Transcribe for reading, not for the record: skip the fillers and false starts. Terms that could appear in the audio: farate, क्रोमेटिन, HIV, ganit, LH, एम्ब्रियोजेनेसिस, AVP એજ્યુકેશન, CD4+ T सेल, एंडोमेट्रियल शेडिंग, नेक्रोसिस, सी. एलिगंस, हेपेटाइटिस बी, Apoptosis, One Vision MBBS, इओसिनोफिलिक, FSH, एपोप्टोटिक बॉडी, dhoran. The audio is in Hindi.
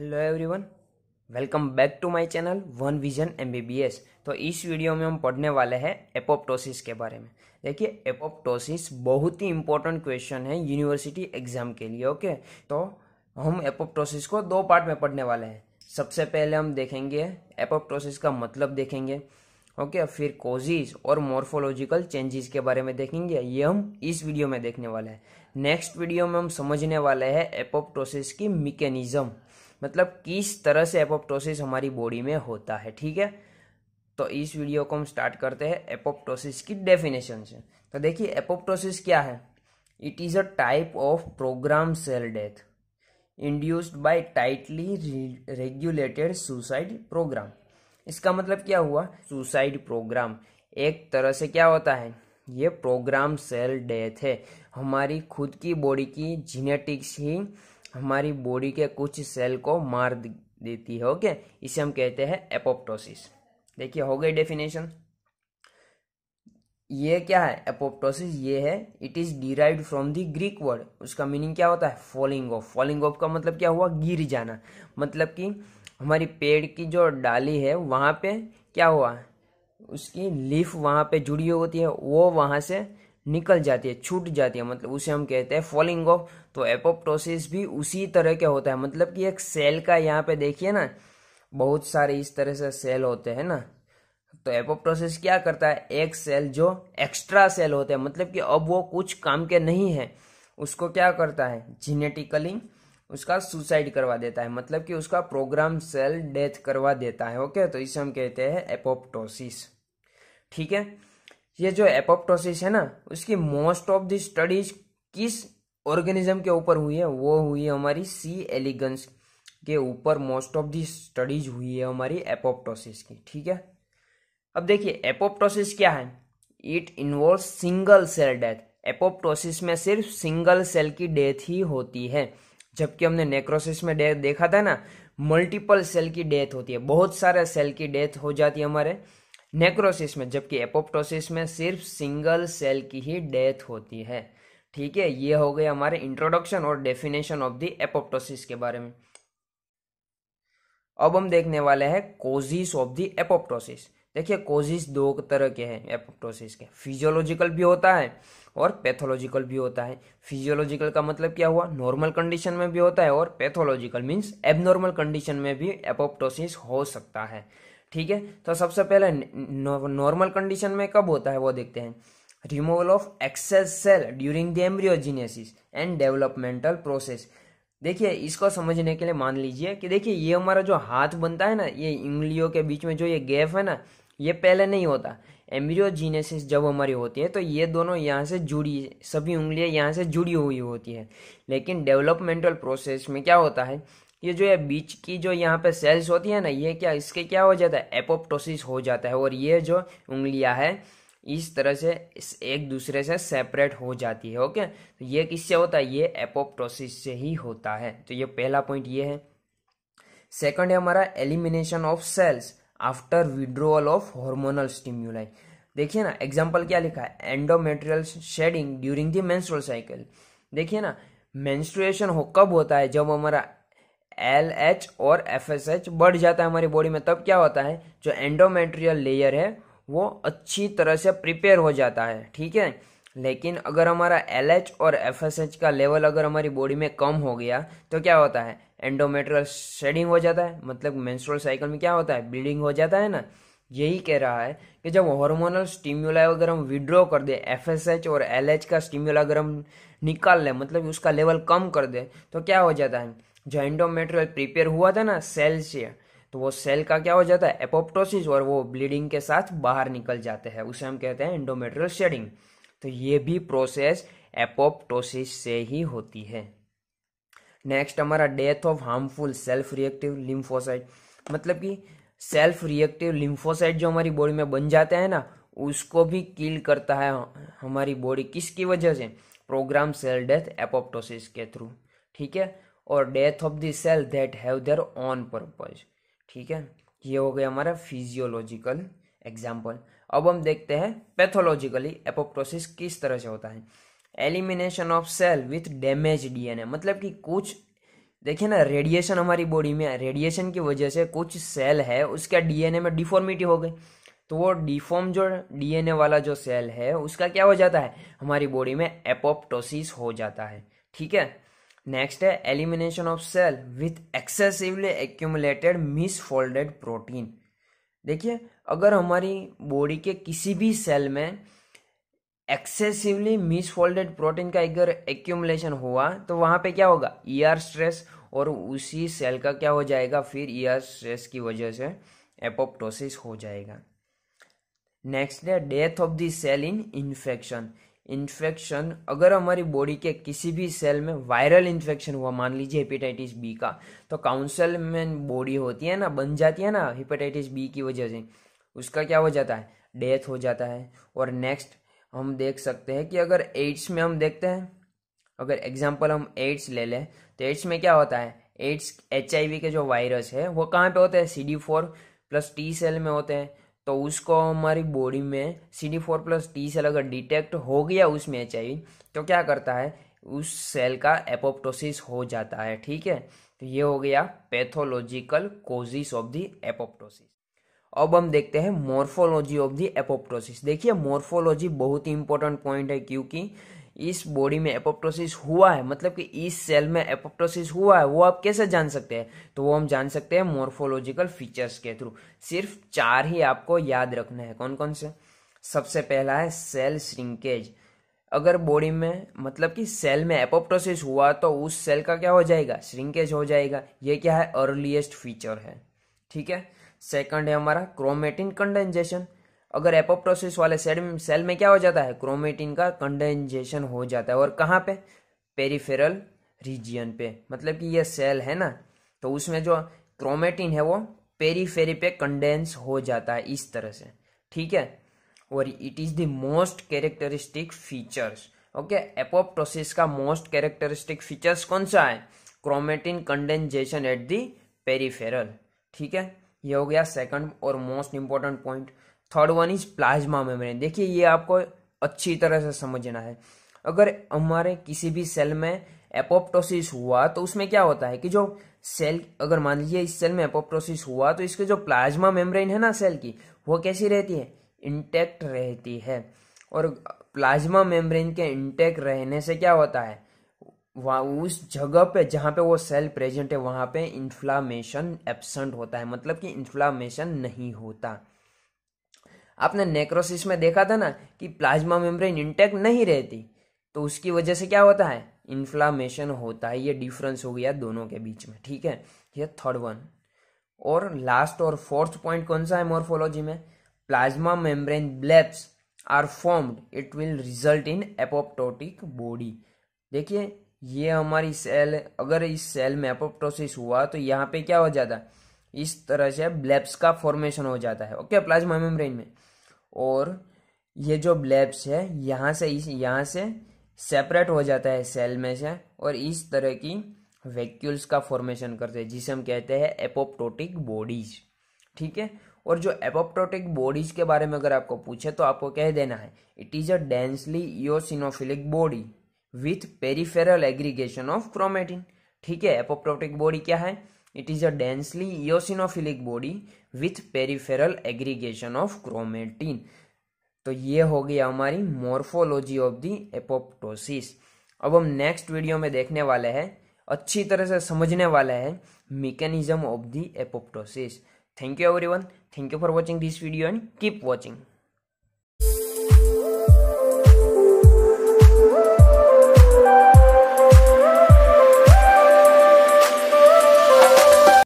Hello everyone, welcome back to my channel one vision MBBS. तो इस वीडियो में हम पढ़ने वाले हैं एपोप्टोसिस के बारे में। देखिए, एपोप्टोसिस बहुत ही इम्पोर्टेंट क्वेश्चन है यूनिवर्सिटी एग्जाम के लिए। ओके, तो हम एपोप्टोसिस को दो पार्ट में पढ़ने वाले हैं। सबसे पहले हम देखेंगे एपोप्टोसिस का मतलब देखेंगे, ओके, फिर कोजिज और मॉर्फोलॉजिकल चेंजेस के बारे में देखेंगे। ये हम इस वीडियो में देखने वाले हैं। नेक्स्ट वीडियो में हम समझने वाले हैं एपोप्टोसिस की मैकेनिज्म, मतलब किस तरह से एपोप्टोसिस हमारी बॉडी में होता है। ठीक है, तो इस वीडियो को हम स्टार्ट करते हैं एपोप्टोसिस की डेफिनेशन से। तो देखिए, एपोप्टोसिस क्या है? It is a type of programme सेल death induced by tightly regulated suicide programme. इसका मतलब क्या हुआ? सुसाइड प्रोग्राम एक तरह से क्या होता है? ये प्रोग्राम सेल डेथ है। हमारी खुद की बॉडी की जीनेटिक्स ही हमारी बॉडी के कुछ सेल को मार देती है। ओके, इसे हम कहते हैं एपोप्टोसिस। देखिए, हो गई डेफिनेशन। ये क्या है एपोप्टोसिस? ये है it is derived from the Greek word. उसका मीनिंग क्या होता है? Falling of. फॉलिंग ऑफ का मतलब क्या हुआ? गिर जाना। मतलब कि हमारी पेड़ की जो डाली है वहाँ पे क्या हुआ, उसकी लीफ वहाँ पे जुड़ी होती है, वो वहाँ से निकल जाती है, छूट जाती है, मतलब उसे हम कहते हैं फॉलिंग ऑफ। तो एपोप्टोसिस भी उसी तरह के होता है। मतलब कि एक सेल का, यहाँ पे देखिए ना, बहुत सारे इस तरह से सेल होते हैं ना। तो एपोप्टोसिस क्या करता है? एक सेल जो एक्स्ट्रा सेल होते हैं, मतलब कि अब वो कुछ काम के नहीं है, उसको क्या करता है? जीनेटिकली उसका सुसाइड करवा देता है, मतलब कि उसका प्रोग्राम सेल डेथ करवा देता है। ओके, तो इसे हम कहते हैं एपोप्टोसिस। ठीक है, ये जो एपोप्टोसिस है ना, उसकी मोस्ट ऑफ द स्टडीज किस ऑर्गेनिज्म के ऊपर हुई है? वो हुई है हमारी सी. एलिगंस के ऊपर। मोस्ट ऑफ द स्टडीज हुई है हमारी एपोप्टोसिस की। ठीक है, अब देखिए एपोप्टोसिस क्या है। It involve single सेल death. Apoptosis में सिर्फ सिंगल सेल की डेथ ही होती है, जबकि हमने नेक्रोसिस में डेथ देखा था ना, मल्टीपल सेल की डेथ होती है, बहुत सारे सेल की डेथ हो जाती है हमारे नेक्रोसिस में, जबकि एपोप्टोसिस में सिर्फ सिंगल सेल की ही डेथ होती है। ठीक है, ये हो गए हमारे इंट्रोडक्शन और डेफिनेशन ऑफ द एपोप्टोसिस के बारे में। अब हम देखने वाले हैं कोजिस ऑफ द एपोप्टोसिस। देखिए, कोजिस दो तरह के हैं एपोप्टोसिस के, फिजियोलॉजिकल भी होता है और पैथोलॉजिकल भी होता है। फिजियोलॉजिकल का मतलब क्या हुआ? नॉर्मल कंडीशन में भी होता है, और पैथोलॉजिकल मीन्स एबनॉर्मल कंडीशन में भी एपोप्टोसिस हो सकता है। ठीक है, तो सबसे पहले नॉर्मल कंडीशन में कब होता है वो देखते हैं। Removal of excess सेल during the एम्ब्रियोजेनेसिस and developmental process. देखिए, इसको समझने के लिए मान लीजिए कि देखिए, ये हमारा जो हाथ बनता है ना, ये उंगलियों के बीच में जो ये गैप है ना, ये पहले नहीं होता। एम्ब्रियोजेनेसिस जब हमारी होती है तो ये दोनों यहाँ से जुड़ी, सभी उंगलियाँ यहाँ से जुड़ी हुई होती है। लेकिन डेवलपमेंटल प्रोसेस में क्या होता है, ये जो है बीच की जो यहाँ पे सेल्स होती है ना, ये क्या, इसके क्या हो जाता है? एपोप्टोसिस हो जाता है, और ये जो उंगलियाँ है इस तरह से एक दूसरे से सेपरेट हो जाती है। ओके, तो ये किससे होता है? ये एपोप्टोसिस से ही होता है। तो ये पहला पॉइंट ये है। सेकंड है हमारा elimination of cells after withdrawal of hormonal stimuli. देखिए ना, एग्जाम्पल क्या लिखा है? एंडोमेट्रियल शेडिंग during the menstrual cycle. देखिए ना, मेंस्ट्रुएशन कब होता है? जब हमारा LH और FSH बढ़ जाता है हमारी बॉडी में, तब क्या होता है, जो एंडोमेट्रियल लेयर है वो अच्छी तरह से प्रिपेयर हो जाता है। ठीक है, लेकिन अगर हमारा LH और FSH का लेवल अगर हमारी बॉडी में कम हो गया तो क्या होता है? एंडोमेट्रियल शेडिंग हो जाता है, मतलब मेंस्ट्रुअल साइकिल में क्या होता है? ब्लीडिंग हो जाता है ना। यही कह रहा है कि जब हार्मोनल स्टिम्यूलाई अगर हम विड्रॉ कर दे, FSH और LH का स्टिम्यूला अगर हम निकाल लें, मतलब उसका लेवल कम कर दे, तो क्या हो जाता है, जो एंडोमेट्रियल प्रिपेयर हुआ था ना सेल से, तो वो सेल का क्या हो जाता है? एपोप्टोसिस, और वो ब्लीडिंग के साथ बाहर निकल जाते हैं, उसे हम कहते हैं एंडोमेट्रियल शेडिंग। तो ये भी प्रोसेस एपोप्टोसिस से ही होती है। नेक्स्ट हमारा death of harmful self reactive lymphocyte, मतलब कि सेल्फ रिएक्टिव लिम्फोसाइट जो हमारी बॉडी में बन जाते हैं ना, उसको भी किल करता है हमारी बॉडी। किसकी वजह से? प्रोग्राम सेल डेथ एपोप्टोसिस के थ्रू। ठीक है, और death of the सेल that have their on purpose. ठीक है, ये हो गया हमारा फिजियोलॉजिकल एग्जाम्पल। अब हम देखते हैं पैथोलॉजिकली एपोप्टोसिस किस तरह से होता है। Elimination of सेल with damage DNA, मतलब कि कुछ देखिए ना, रेडिएशन हमारी बॉडी में, रेडिएशन की वजह से कुछ सेल है उसका डीएनए में डिफॉर्मिटी हो गई, तो वो डिफॉर्म जो डीएनए वाला जो सेल है उसका क्या हो जाता है, हमारी बॉडी में एपोप्टोसिस हो जाता है। ठीक है, नेक्स्ट है elimination of सेल with excessively accumulated misfolded protein. देखिए, अगर हमारी बॉडी के किसी भी सेल में एक्सेसिवली मिसफोल्डेड प्रोटीन का अगर एक्यूमुलेशन हुआ तो वहाँ पे क्या होगा, ईआर स्ट्रेस, और उसी सेल का क्या हो जाएगा, फिर ईआर स्ट्रेस की वजह से एपोप्टोसिस हो जाएगा। नेक्स्ट है death of the सेल in infection. Infection, अगर हमारी बॉडी के किसी भी सेल में वायरल इन्फेक्शन हुआ, मान लीजिए हेपेटाइटिस बी का, तो काउंसिल में बॉडी होती है ना, बन जाती है ना हेपेटाइटिस बी की वजह से, उसका क्या हो जाता है, डेथ हो जाता है। और नेक्स्ट हम देख सकते हैं कि अगर एड्स में हम देखते हैं, अगर एग्जाम्पल हम एड्स ले लें तो एड्स में क्या होता है, एड्स HIV के जो वायरस है वो कहाँ पे होते हैं, CD4+ T सेल में होते हैं, तो उसको हमारी बॉडी में CD4+ T सेल अगर डिटेक्ट हो गया उसमें HIV, तो क्या करता है, उस सेल का एपोप्टोसिस हो जाता है। ठीक है, तो ये हो गया pathological causes of the apoptosis. अब हम देखते हैं मॉर्फोलॉजी ऑफ द एपोप्टोसिस। देखिए, मॉर्फोलॉजी बहुत ही इंपॉर्टेंट पॉइंट है, क्योंकि इस बॉडी में एपोप्टोसिस हुआ है, मतलब कि इस सेल में एपोप्टोसिस हुआ है, वो आप कैसे जान सकते हैं, तो वो हम जान सकते हैं मॉर्फोलॉजिकल फीचर्स के थ्रू। सिर्फ 4 ही आपको याद रखना है, कौन कौन से। सबसे पहला है सेल श्रिंकेज। अगर बॉडी में, मतलब कि सेल में एपोप्टोसिस हुआ तो उस सेल का क्या हो जाएगा, श्रिंकेज हो जाएगा, ये क्या है, अर्लीएस्ट फीचर है। ठीक है, सेकंड है हमारा क्रोमेटिन कंडेंजेशन। अगर एपोप्टोसिस वाले सेल में क्या हो जाता है, क्रोमेटिन का कंडेंजेशन हो जाता है, और कहाँ पे, पेरिफेरल रीजियन पे, मतलब कि ये सेल है ना, तो उसमें जो क्रोमेटिन है वो पेरीफेरी पे कंडेंस हो जाता है इस तरह से। ठीक है, और it is the most characteristic features. Okay, apoptosis का मोस्ट कैरेक्टरिस्टिक फीचर्स कौन सा है, क्रोमेटिन condensation at the peripheral. ठीक है, ये हो गया सेकंड और most important point. Third one is plasma membrane. देखिए, ये आपको अच्छी तरह से समझना है। अगर हमारे किसी भी सेल में एपोप्टोसिस हुआ तो उसमें क्या होता है कि जो सेल, अगर मान लीजिए इस सेल में एपोप्टोसिस हुआ तो इसके जो प्लाज्मा मेम्ब्रेन है ना सेल की, वो कैसी रहती है, इंटेक्ट रहती है। और प्लाज्मा मेम्ब्रेन के इंटेक्ट रहने से क्या होता है, वहाँ उस जगह पे जहाँ पे वो सेल प्रेजेंट है वहाँ पे इन्फ्लामेशन एब्सेंट होता है, मतलब कि इन्फ्लामेशन नहीं होता। आपने नेक्रोसिस में देखा था ना कि प्लाज्मा मेम्ब्रेन इंटेक्ट नहीं रहती, तो उसकी वजह से क्या होता है, इन्फ्लामेशन होता है। ये डिफरेंस हो गया दोनों के बीच में। ठीक है, ये थर्ड वन। और लास्ट और फोर्थ पॉइंट कौन सा है मॉर्फोलॉजी में, plasma membrane blebs are formed, it will result in एपोप्टोटिक बॉडी। देखिए, ये हमारी सेल, अगर इस सेल में एपोप्टोसिस हुआ तो यहाँ पे क्या हो जाता है, इस तरह से ब्लैब्स का फॉर्मेशन हो जाता है। ओके, प्लाज्मा मेम्ब्रेन में, और ये जो ब्लैब्स है यहाँ से सेपरेट हो जाता है सेल में से, और इस तरह की वैक्यूल्स का फॉर्मेशन करते हैं, जिसे हम कहते हैं एपोप्टोटिक बॉडीज। ठीक है, और जो एपोप्टोटिक बॉडीज के बारे में अगर आपको पूछे तो आपको कह देना है, it is a densely इओसिनोफिलिक body with peripheral aggregation of क्रोमेटिन। ठीक है, एपोप्टोटिक बॉडी क्या है, it is a densely इओसिनोफिलिक body with peripheral aggregation of क्रोमेटिन। तो ये हो गया हमारी मॉर्फोलॉजी ऑफ द एपोप्टोसिस। अब हम नेक्स्ट वीडियो में देखने वाले हैं, अच्छी तरह से समझने वाले हैं mechanism of the apoptosis. Thank you everyone, thank you for watching this video and keep watching.